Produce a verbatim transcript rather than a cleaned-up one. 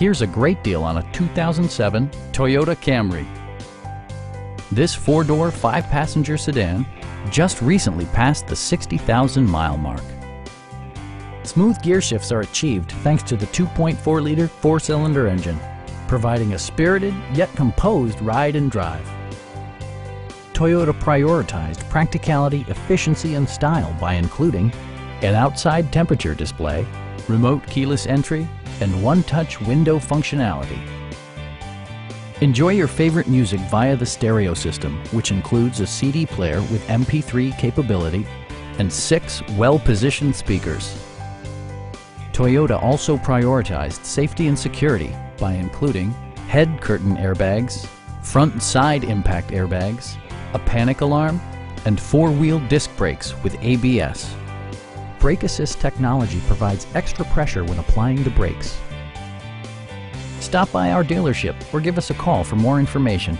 Here's a great deal on a two thousand seven Toyota Camry. This four-door, five-passenger sedan just recently passed the sixty thousand mile mark. Smooth gear shifts are achieved thanks to the two point four liter four-cylinder engine, providing a spirited yet composed ride and drive. Toyota prioritized practicality, efficiency, and style by including an outside temperature display, remote keyless entry, and one-touch window functionality. Enjoy your favorite music via the stereo system, which includes a C D player with M P three capability and six well-positioned speakers. Toyota also prioritized safety and security by including head curtain airbags, front and side impact airbags, a panic alarm, and four-wheel disc brakes with A B S. Brake Assist technology provides extra pressure when applying the brakes. Stop by our dealership or give us a call for more information.